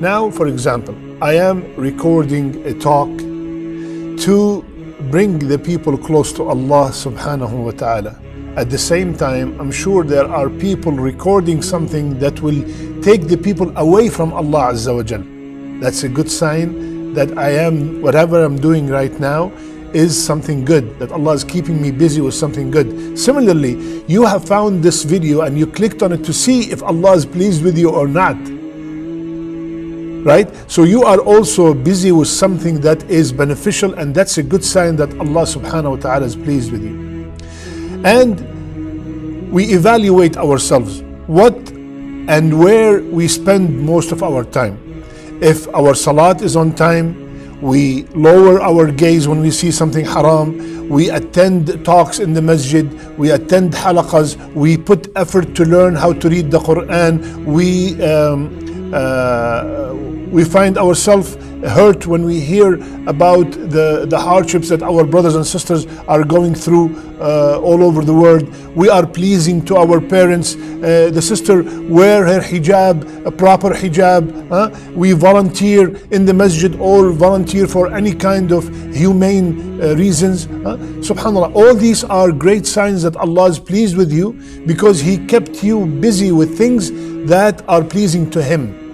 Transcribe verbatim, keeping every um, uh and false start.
Now, for example, I am recording a talk to bring the people close to Allah subhanahu wa ta'ala. At the same time, I'm sure there are people recording something that will take the people away from Allah azza wa jal. That's a good sign that I am, whatever I'm doing right now is something good, that Allah is keeping me busy with something good. Similarly, you have found this video and you clicked on it to see if Allah is pleased with you or not. Right? So you are also busy with something that is beneficial, and that's a good sign that Allah subhanahu wa ta'ala is pleased with you. And we evaluate ourselves, what and where we spend most of our time. If our salat is on time, we lower our gaze when we see something haram, we attend talks in the masjid, we attend halaqas, we put effort to learn how to read the Quran, we, um, uh, we find ourselves hurt when we hear about the, the hardships that our brothers and sisters are going through uh, all over the world. We are pleasing to our parents. Uh, the sister wear her hijab, a proper hijab. Huh? We volunteer in the masjid or volunteer for any kind of humane uh, reasons. Huh? SubhanAllah, all these are great signs that Allah is pleased with you because He kept you busy with things that are pleasing to Him.